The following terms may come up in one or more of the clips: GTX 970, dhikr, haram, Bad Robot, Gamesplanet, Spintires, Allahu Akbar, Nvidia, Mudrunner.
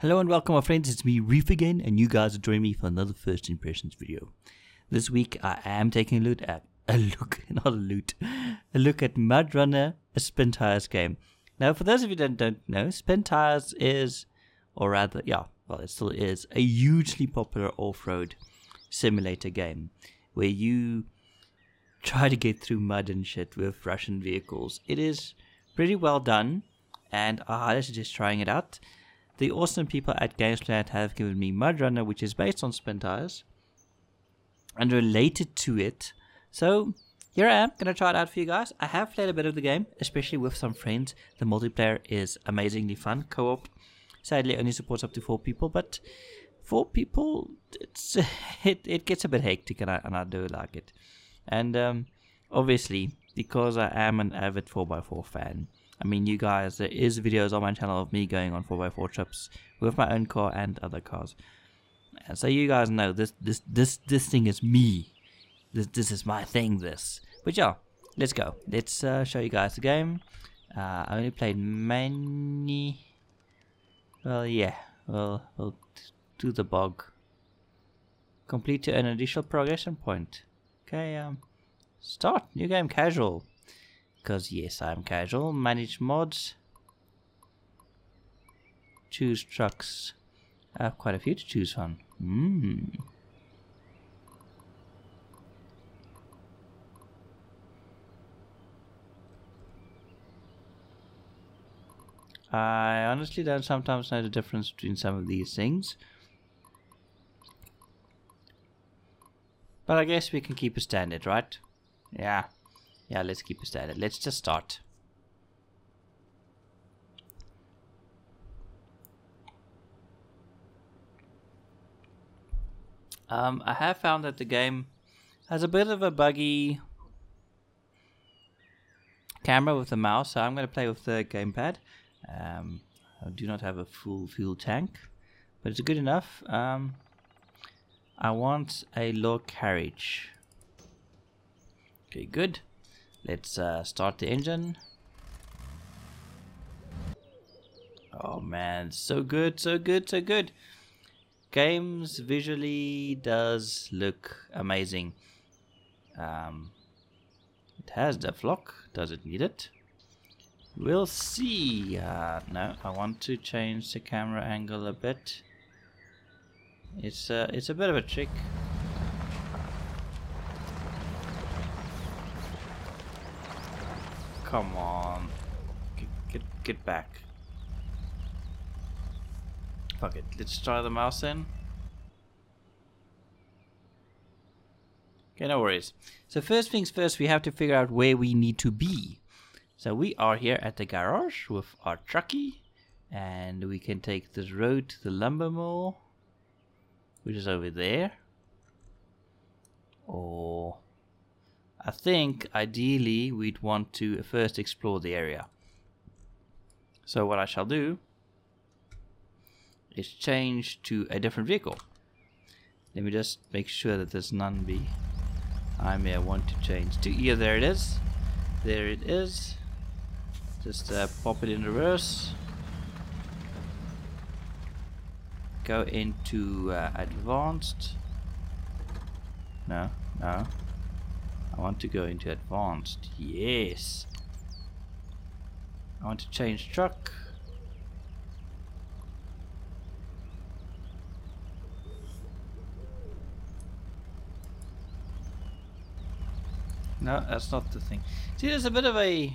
Hello and welcome my friends, it's me Reef again and you guys are joining me for another First Impressions video. This week I am taking a look at Mudrunner, a Spintires game. Now for those of you that don't know, Spintires is, it still is, a hugely popular off-road simulator game where you try to get through mud and shit with Russian vehicles. It is pretty well done and I highly suggest trying it out. The awesome people at Gamesplanet have given me Mudrunner, which is based on Spintires and related to it. So here I am, gonna try it out for you guys. I have played a bit of the game, especially with some friends. The multiplayer is amazingly fun. Co-op sadly only supports up to 4 people, but 4 people, it gets a bit hectic, and I do like it. And obviously, because I am an avid 4x4 fan, I mean, you guys, there is videos on my channel of me going on 4x4 trips with my own car and other cars. And so you guys know this thing is me. This is my thing. But yeah, let's go. Let's show you guys the game. I only played many. Well, yeah. We'll do the bog. Complete an additional progression point. Okay. Start new game casual. Because yes, I'm casual. Manage mods. Choose trucks. I have quite a few to choose from. I honestly don't sometimes know the difference between some of these things. But I guess we can keep a standard, right? Yeah. Yeah, let's keep it standard. Let's just start. I have found that the game has a bit of a buggy camera with the mouse, so I'm going to play with the gamepad. I do not have a full fuel tank, but it's good enough. I want a log carriage. Okay, good. Let's start the engine. Oh man, so good, so good, so good. Games visually does look amazing. It has the flock. Does it need it? We'll see. No, I want to change the camera angle a bit. It's a bit of a trick. Come on, get back. Fuck it, let's try the mouse then. Okay, no worries. So first things first, we have to figure out where we need to be. So we are here at the garage with our truckie, and we can take this road to the lumber mill, which is over there. Or I think ideally we'd want to first explore the area. So what I shall do is change to a different vehicle. Let me just make sure that there's none be. I may want to change to here. There it is. There it is. Just pop it in reverse. Go into advanced. No, no. I want to go into advanced. Yes. I want to change truck. No, that's not the thing. See, there's a bit of a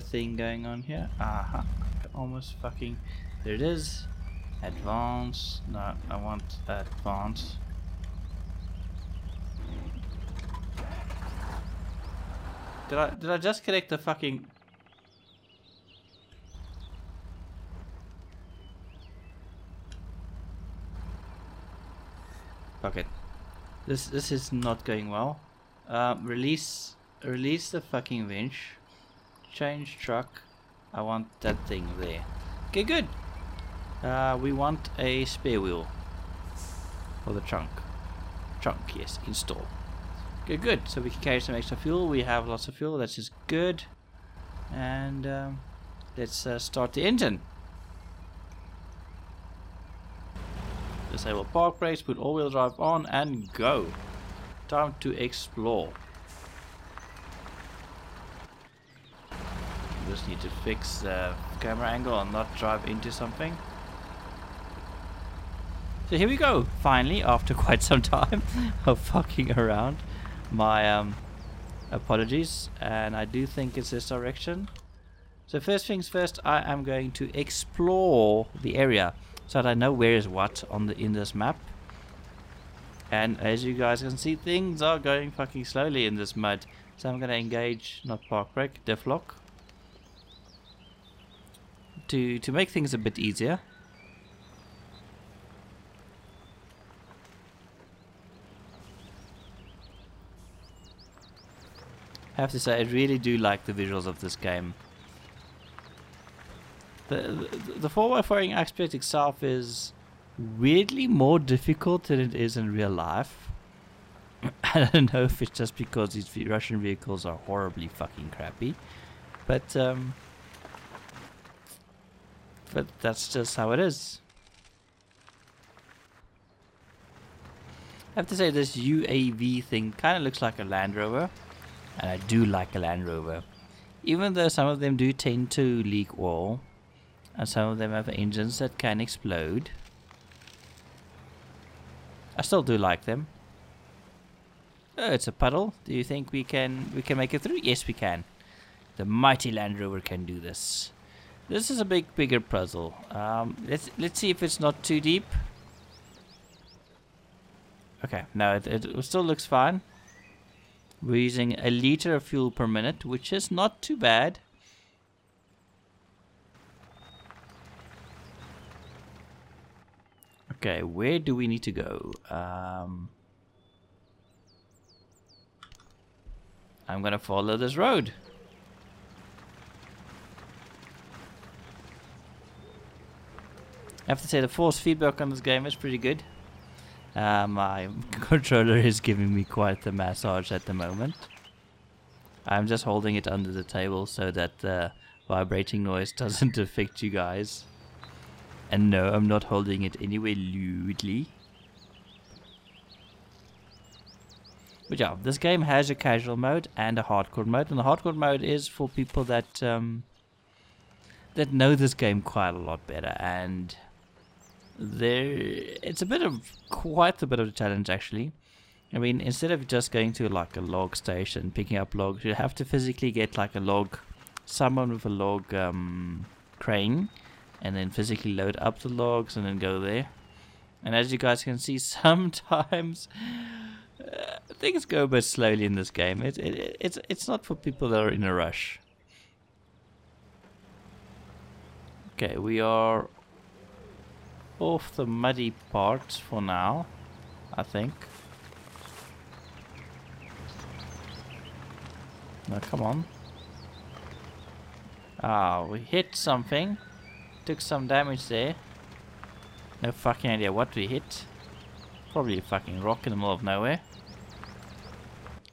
thing going on here. Aha. Almost fucking. There it is. Advanced. No, I want advanced. Did I just connect the fucking... Fuck it. This is not going well. Release the fucking winch. Change truck. I want that thing there. Okay, good. We want a spare wheel. Or the trunk. Trunk, yes. Install. Good, good. So we can carry some extra fuel. We have lots of fuel. That's just good. And let's start the engine. disable park brakes, put all-wheel drive on and go. Time to explore. Just need to fix the camera angle and not drive into something. So here we go, finally, after quite some time of fucking around. My apologies, and I do think it's this direction. So first things first, I am going to explore the area so that I know where is what on the in this map. And as you guys can see, things are going fucking slowly in this mud. So I'm gonna engage, not park brake, diff lock. To make things a bit easier. I have to say, I really do like the visuals of this game. The 4x4ing aspect itself is weirdly more difficult than it is in real life. I don't know if it's just because these Russian vehicles are horribly fucking crappy, but that's just how it is. I have to say, this UAV thing kind of looks like a Land Rover, and I do like a Land Rover, even though some of them do tend to leak oil, and some of them have engines that can explode. I still do like them. Oh, it's a puddle. Do you think we can make it through? Yes, we can. The mighty Land Rover can do this. This is a bigger puzzle. Let's see if it's not too deep. Okay, no, it still looks fine. We're using 1 liter of fuel per minute, which is not too bad. Okay, where do we need to go? I'm gonna follow this road. I have to say, the force feedback on this game is pretty good. My controller is giving me quite the massage at the moment. I'm just holding it under the table so that the vibrating noise doesn't affect you guys. And no, I'm not holding it anywhere lewdly. But yeah, this game has a casual mode and a hardcore mode. And the hardcore mode is for people that that know this game quite a lot better, and it's quite a bit of a challenge, actually. I mean, instead of just going to like a log station, picking up logs, you have to physically get like a log, someone with a log crane, and then physically load up the logs and then go there. And as you guys can see, sometimes things go a bit slowly in this game. It's not for people that are in a rush. Okay, we are off the muddy parts for now, I think. Now, come on. Ah, we hit something. Took some damage there. No fucking idea what we hit. Probably a fucking rock in the middle of nowhere.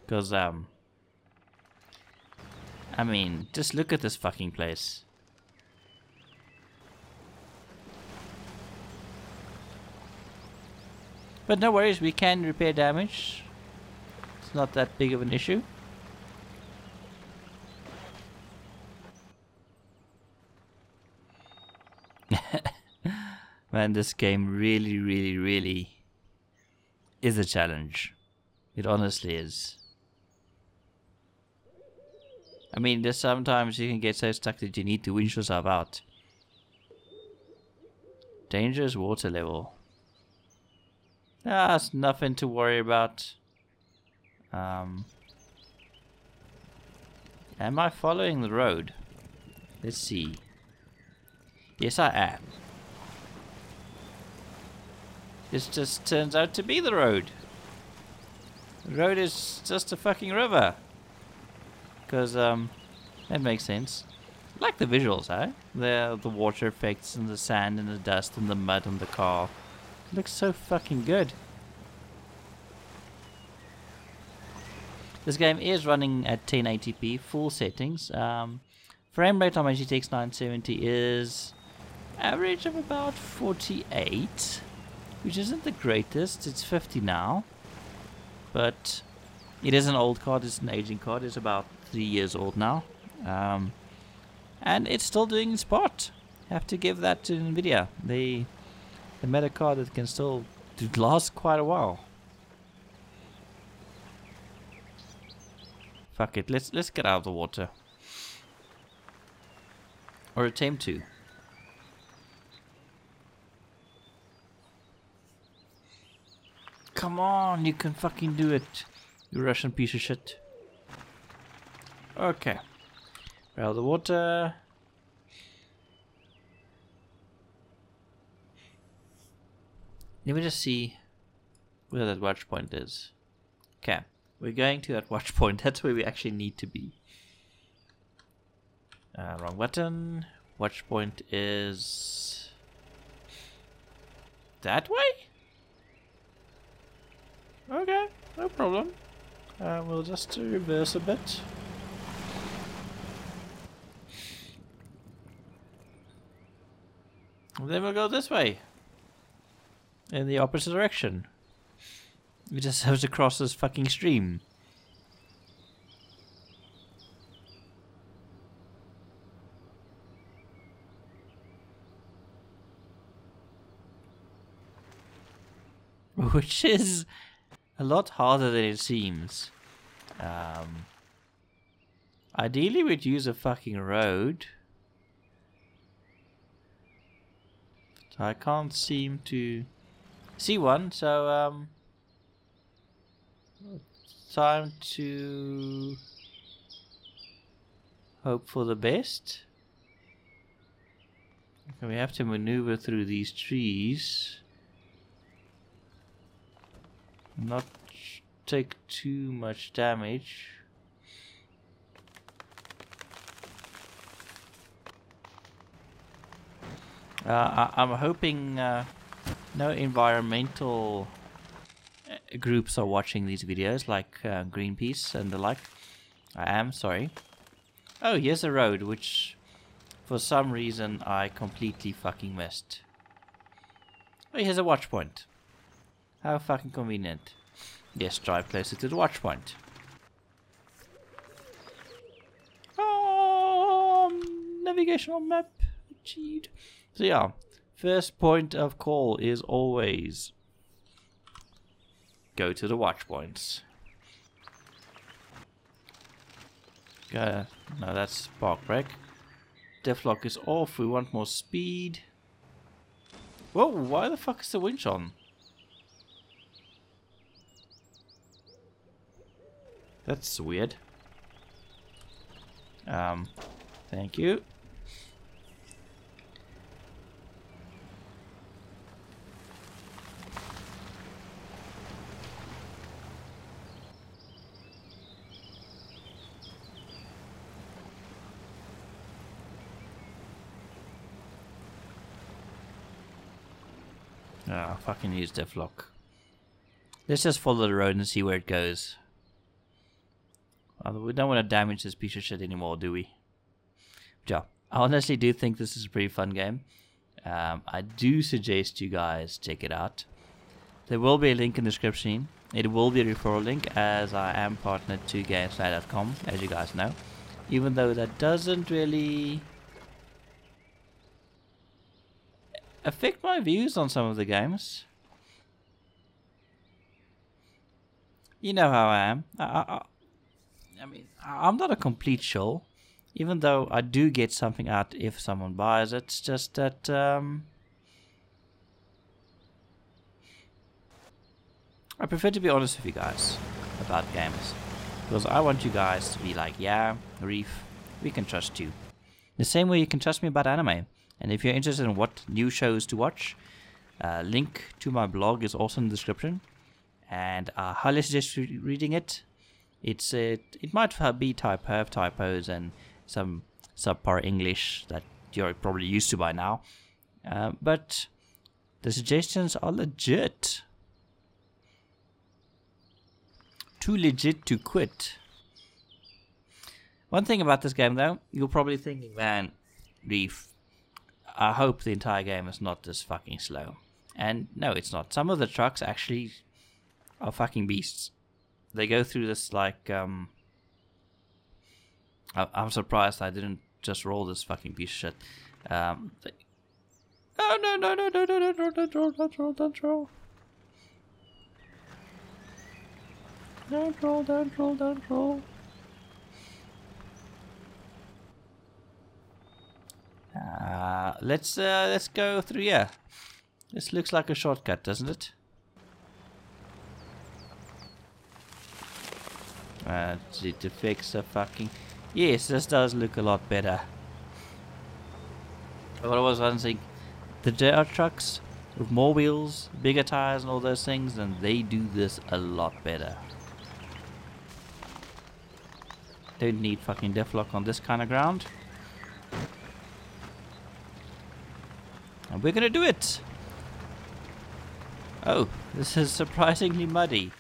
Because, I mean, just look at this fucking place. But no worries, we can repair damage. It's not that big of an issue. Man, this game really, really, really is a challenge. It honestly is. I mean, there's sometimes you can get so stuck that you need to winch yourself out. Dangerous water level. That's nothing to worry about. Am I following the road? Let's see. Yes, I am. This just turns out to be the road. The road is just a fucking river. Because, that makes sense. I like the visuals, eh? The water effects and the sand and the dust and the mud and the car. Looks so fucking good. This game is running at 1080p, full settings. Frame rate on my GTX 970 is average of about 48. which isn't the greatest. It's 50 now, but it is an old card. It's an aging card. It's about 3 years old now, and it's still doing its part. Have to give that to Nvidia. They made a card that can still last quite a while. Fuck it. Let's get out of the water, or attempt to. Come on, you can fucking do it, you Russian piece of shit. Okay, we're out of the water. Let me just see where that watch point is. Okay, we're going to that watch point. That's where we actually need to be. Wrong button. Watch point is that way? Okay, no problem. We'll just reverse a bit. And then we'll go this way, in the opposite direction. We just have to cross this fucking stream. Which is a lot harder than it seems. Ideally we'd use a fucking road. But I can't seem to see one, so time to hope for the best. Okay, we have to maneuver through these trees. Not take too much damage. I'm hoping no environmental groups are watching these videos, like Greenpeace and the like. I am sorry. Oh, here's a road which for some reason I completely fucking missed. Oh, here's a watch point. How fucking convenient. Yes, drive closer to the watch point. Navigational map achieved. So yeah, first point of call is always go to the watch points. Go, no, that's park brake. Deflock is off, we want more speed. Whoa, why the fuck is the winch on? That's weird. Thank you. Ah, fucking use deflock. Let's just follow the road and see where it goes. We don't want to damage this piece of shit anymore, do we? Yeah, I honestly do think this is a pretty fun game. I do suggest you guys check it out. There will be a link in the description. It will be a referral link, as I am partnered to Gamesplanet.com, as you guys know. Even though that doesn't really affect my views on some of the games. You know how I am. I mean, I'm not a complete shill, even though I do get something out if someone buys it. It's just that I prefer to be honest with you guys about games, because I want you guys to be like, yeah, Reef, we can trust you. The same way you can trust me about anime. And if you're interested in what new shows to watch, link to my blog is also in the description, and I highly suggest reading it. It might be have typos and some subpar English that you're probably used to by now, but the suggestions are legit. Too legit to quit. One thing about this game though, you're probably thinking, man, Reef, I hope the entire game is not this fucking slow. And no, it's not. Some of the trucks actually are fucking beasts. They go through this like, I'm surprised I didn't just roll this fucking piece of shit. Oh, no, don't roll. Don't roll. Let's go through here. This looks like a shortcut, doesn't it? To fix the fucking... Yes, this does look a lot better. What I was saying, the JR trucks with more wheels, bigger tires and all those things, and they do this a lot better. Don't need fucking deflock on this kind of ground. And we're gonna do it! Oh, this is surprisingly muddy.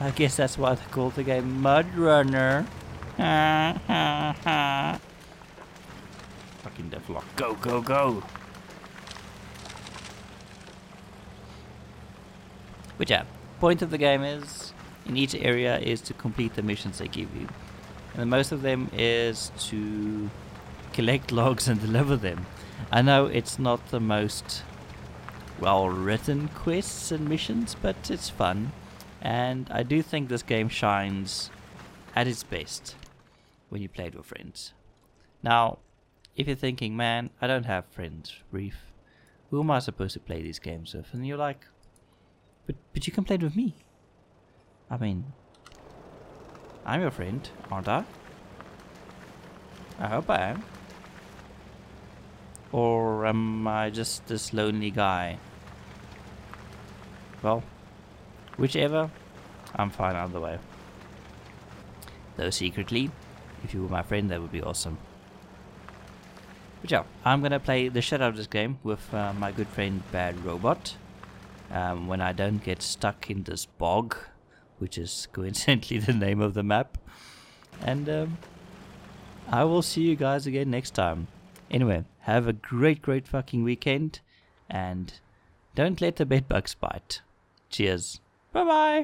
I guess that's why they call the game Mudrunner. Fucking deflock. Go, go, go! Which point of the game is, in each area, is to complete the missions they give you. And most of them is to collect logs and deliver them. I know it's not the most well-written quests and missions, but it's fun. And I do think this game shines at its best when you play it with friends. Now, if you're thinking, man, I don't have friends, Reef. Who am I supposed to play these games with? And you're like, but you can play it with me. I mean, I'm your friend, aren't I? I hope I am. Or am I just this lonely guy? Well, whichever, I'm fine either way. Though secretly, if you were my friend, that would be awesome. But yeah, I'm gonna play the shit out of this game with my good friend Bad Robot. When I don't get stuck in this bog, which is coincidentally the name of the map. And I will see you guys again next time. Anyway, have a great fucking weekend, and don't let the bedbugs bite. Cheers. Bye-bye.